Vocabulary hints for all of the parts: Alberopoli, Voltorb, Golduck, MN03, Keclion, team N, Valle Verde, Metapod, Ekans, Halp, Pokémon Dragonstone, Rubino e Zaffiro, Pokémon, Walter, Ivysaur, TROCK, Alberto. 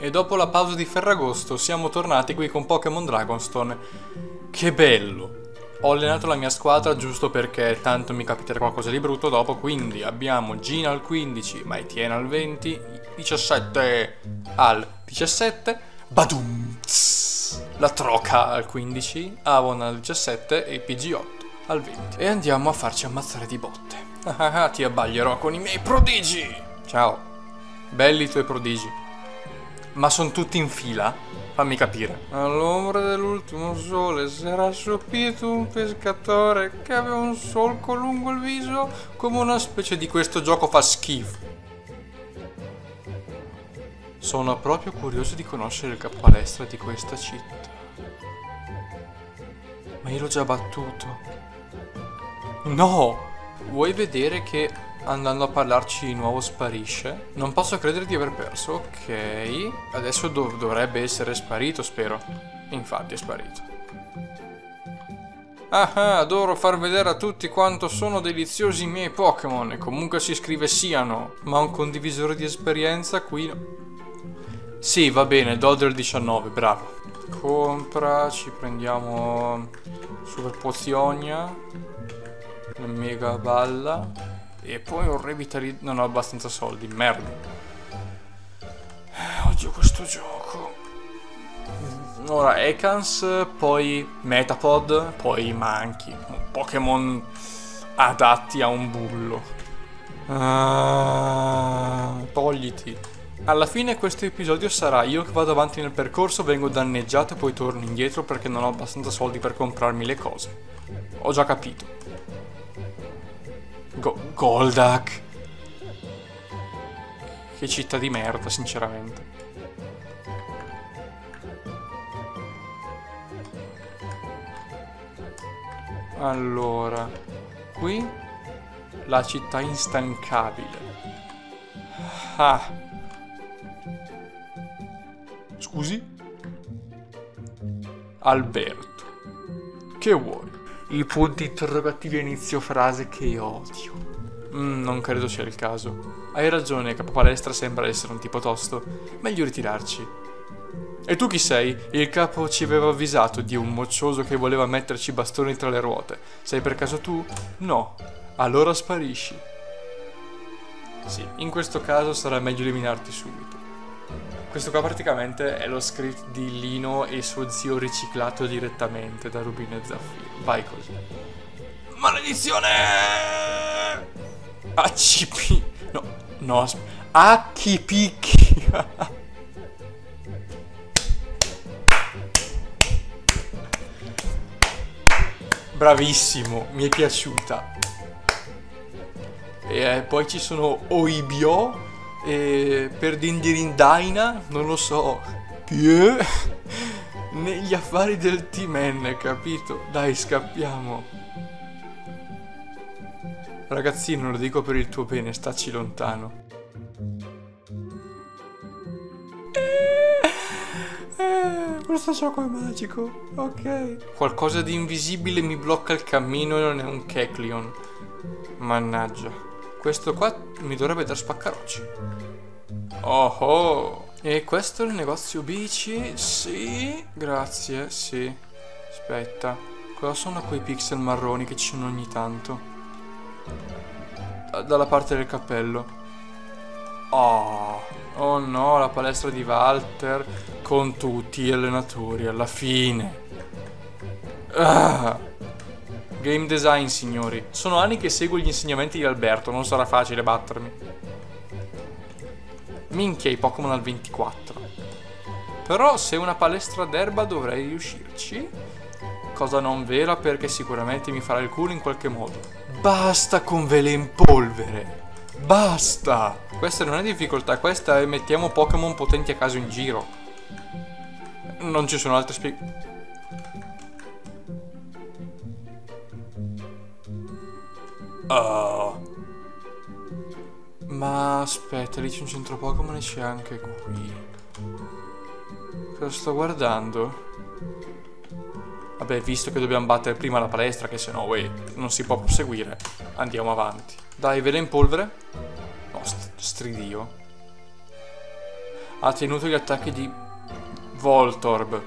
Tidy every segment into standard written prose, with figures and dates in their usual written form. e dopo la pausa di Ferragosto siamo tornati qui con Pokémon Dragonstone. Che bello! Ho allenato la mia squadra giusto perché tanto mi capiterà qualcosa di brutto dopo, quindi abbiamo Gina al 15, Maitiena al 20, 17 al 17, Badum! La Troca al 15, Avon al 17 e PG8 al 20. E andiamo a farci ammazzare di botte. Ah, ti abbaglierò con i miei prodigi! Ciao, belli i tuoi prodigi. Ma sono tutti in fila? Fammi capire. All'ombra dell'ultimo sole si era assopito un pescatore che aveva un solco lungo il viso, come una specie di questo gioco fa schifo. Sono proprio curioso di conoscere il capoalestra di questa città. Ma io l'ho già battuto. No! Vuoi vedere che andando a parlarci di nuovo sparisce? Non posso credere di aver perso. Ok. Adesso dovrebbe essere sparito, spero. Infatti è sparito. Ah, adoro far vedere a tutti quanto sono deliziosi i miei Pokémon. E comunque si scrive siano. Ma un condivisore di esperienza qui no. Sì, va bene, do del 19, bravo. Compra, ci prendiamo super pozionia, la mega balla e poi un revitalizzato. Non ho abbastanza soldi, merda. Odio questo gioco. Ora Ekans, poi Metapod, poi Manchi. Pokémon adatti a un bullo. Ah, togliti. Alla fine questo episodio sarà io che vado avanti nel percorso, vengo danneggiato e poi torno indietro perché non ho abbastanza soldi per comprarmi le cose. Ho già capito. Golduck. Che città di merda, sinceramente. Allora, qui la città instancabile. Ah. Scusi? Alberto. Che vuoi? I punti interrogativi a inizio frase che odio. Non credo sia il caso. Hai ragione, capopalestra sembra essere un tipo tosto. Meglio ritirarci. E tu chi sei? Il capo ci aveva avvisato di un moccioso che voleva metterci bastoni tra le ruote. Sei per caso tu? No. Allora sparisci. Sì, in questo caso sarà meglio eliminarti subito. Questo qua praticamente è lo script di Lino e suo zio riciclato direttamente da Rubino e Zaffiro. Vai così. Maledizione! ACP. No, no, ACP. Bravissimo, mi è piaciuta. E poi ci sono Oibio. E per Dindirindaina, non lo so che negli affari del team N, capito? Dai, scappiamo. Ragazzino, lo dico per il tuo bene, stacci lontano. Questo gioco è magico, ok. Qualcosa di invisibile mi blocca il cammino e non è un Keclion. Mannaggia. Questo qua mi dovrebbe dar spaccarocci. Oh oh. E questo è il negozio bici? Sì. Grazie, sì. Aspetta. Cosa sono quei pixel marroni che ci sono ogni tanto? Dalla parte del cappello. Oh. Oh no, la palestra di Walter con tutti gli allenatori alla fine. Ah. Game design, signori. Sono anni che seguo gli insegnamenti di Alberto, non sarà facile battermi. Minchia, i Pokémon al 24. Però se una palestra d'erba dovrei riuscirci. Cosa non vera perché sicuramente mi farà il culo in qualche modo. Basta con vele in polvere. Basta. Questa non è difficoltà, questa è mettiamo Pokémon potenti a caso in giro. Non ci sono altre spiegazioni. Ma aspetta, lì c'è un centro Pokémon e c'è anche qui. Cosa sto guardando? Vabbè, visto che dobbiamo battere prima la palestra, che sennò non si può proseguire, andiamo avanti. Dai, vele in polvere. No, stridio. ha tenuto gli attacchi di Voltorb.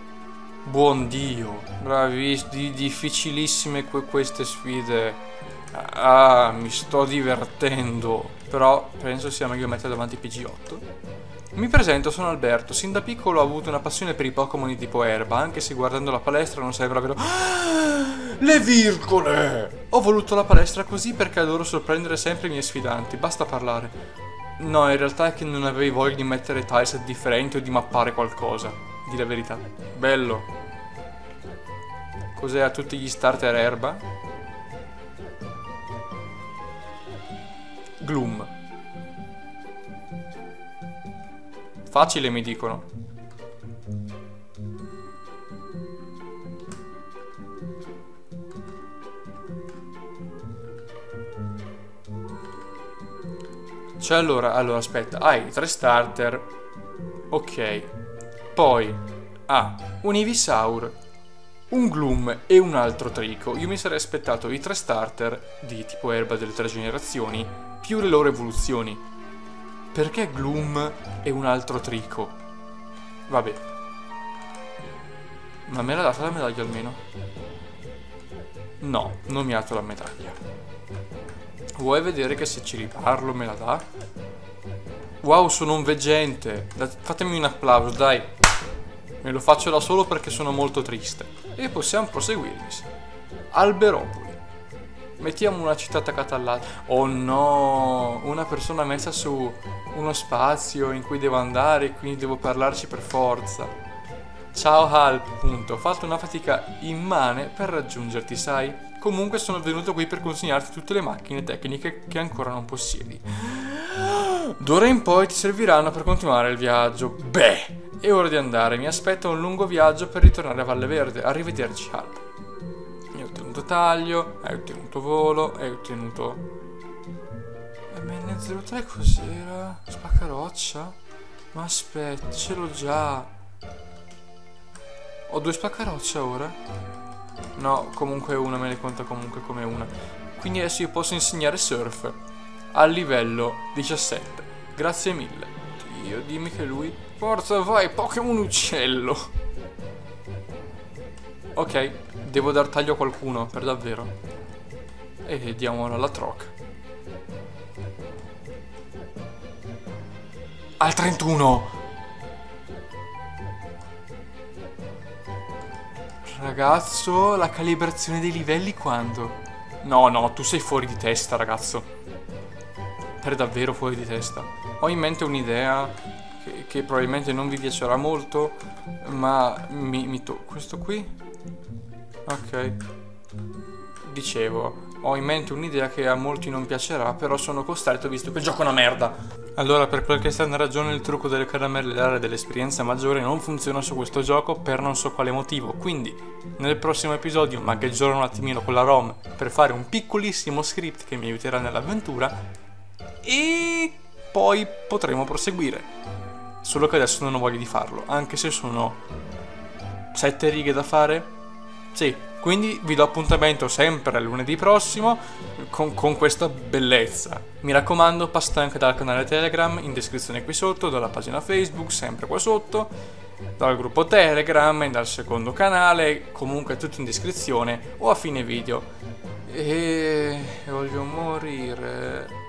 Buon Dio, bravissimi, difficilissime queste sfide. Ah, mi sto divertendo. Però penso sia meglio mettere davanti PG8. Mi presento, sono Alberto. Sin da piccolo ho avuto una passione per i Pokémon di tipo erba, anche se guardando la palestra non sarebbe davvero... Le virgole! Ho voluto la palestra così perché adoro sorprendere sempre i miei sfidanti. Basta parlare. No, in realtà è che non avevi voglia di mettere tileset differenti o di mappare qualcosa. Di la verità. Bello. Cos'è, a tutti gli starter erba? Gloom. Facile, mi dicono. Cioè allora aspetta. Hai tre starter. Ok. Poi un Ivysaur, un Gloom e un altro Trico. Io mi sarei aspettato i tre starter di tipo erba delle tre generazioni più le loro evoluzioni. Perché Gloom è un altro Trico? Vabbè. Ma me l'ha data la medaglia almeno? No, non mi ha dato la medaglia. Vuoi vedere che se ci riparlo me la dà? Wow, sono un veggente. Fatemi un applauso, dai. Me lo faccio da solo perché sono molto triste. E possiamo proseguire. Alberopoli. Mettiamo una città attaccata all'altra. Oh no, una persona messa su uno spazio in cui devo andare, quindi devo parlarci per forza. Ciao Halp, punto. Ho fatto una fatica immane per raggiungerti, sai? Comunque sono venuto qui per consegnarti tutte le macchine tecniche che ancora non possiedi. D'ora in poi ti serviranno per continuare il viaggio. Beh, è ora di andare. Mi aspetta un lungo viaggio per ritornare a Valle Verde. Arrivederci, Halp. Taglio, hai ottenuto volo, hai ottenuto MN03, cos'era? Spaccaroccia? Ma aspetta, ce l'ho già. Ho due spaccaroccia ora? No, comunque una me ne conta comunque come una. Quindi adesso io posso insegnare surf al livello 17. Grazie mille. Dio, dimmi che lui... Forza vai, Pokémon uccello. Ok, devo dar taglio a qualcuno, per davvero. E diamolo alla TROCK. Al 31! Ragazzo, la calibrazione dei livelli quando? No, no, tu sei fuori di testa, ragazzo. Per davvero fuori di testa. Ho in mente un'idea che probabilmente non vi piacerà molto, ma mi tocca. Questo qui? Ok, dicevo, ho in mente un'idea che a molti non piacerà, però sono costretto visto che il gioco è una merda. Allora, per qualche strana ragione il trucco delle caramelle dell'area dell'esperienza maggiore non funziona su questo gioco per non so quale motivo, quindi nel prossimo episodio magheggiorò un attimino con la ROM per fare un piccolissimo script che mi aiuterà nell'avventura e poi potremo proseguire. Solo che adesso non ho voglia di farlo, anche se sono 7 righe da fare. Sì, quindi vi do appuntamento sempre lunedì prossimo con questa bellezza. Mi raccomando, pasta anche dal canale Telegram, in descrizione qui sotto, dalla pagina Facebook, sempre qua sotto, dal gruppo Telegram e dal secondo canale, comunque tutto in descrizione o a fine video. E voglio morire...